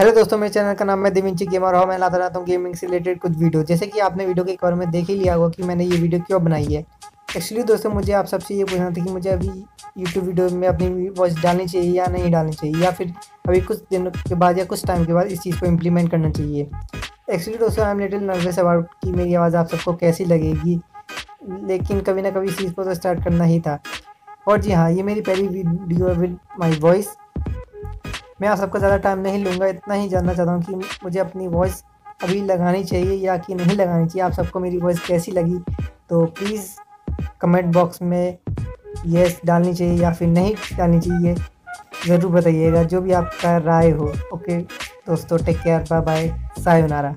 Hello दोस्तों, मेरे channel का नाम है डिविंची गेमर और मैं लाता रहता हूँ गेमिंग से रिलेटेड कुछ वीडियो। जैसे कि आपने वीडियो के एक बार में देख ही लिया होगा कि मैंने ये वीडियो क्यों बनाई है। एक्चुअली दोस्तों, मुझे आप सबसे ये पूछना था कि मुझे अभी यूट्यूब वीडियो में अपनी वॉइस डालनी चाहिए या नहीं डालनी चाहिए, या फिर अभी कुछ दिनों के बाद या कुछ टाइम के बाद इस चीज़ को इम्प्लीमेंट करना चाहिए। एक्चुअली दोस्तों, I am little nervous about कि मेरी आवाज़ आप सबको कैसी लगेगी, लेकिन कभी ना कभी इस चीज़ को तो स्टार्ट करना ही था। और जी हाँ, ये मेरी पहली वीडियो है विद माई वॉइस। मैं आप सबका ज़्यादा टाइम नहीं लूँगा, इतना ही जानना चाहता हूँ कि मुझे अपनी वॉइस अभी लगानी चाहिए या कि नहीं लगानी चाहिए। आप सबको मेरी वॉइस कैसी लगी, तो प्लीज़ कमेंट बॉक्स में येस डालनी चाहिए या फिर नहीं डालनी चाहिए ज़रूर बताइएगा, जो भी आपका राय हो। ओके दोस्तों, take care, bye bye, sayonara.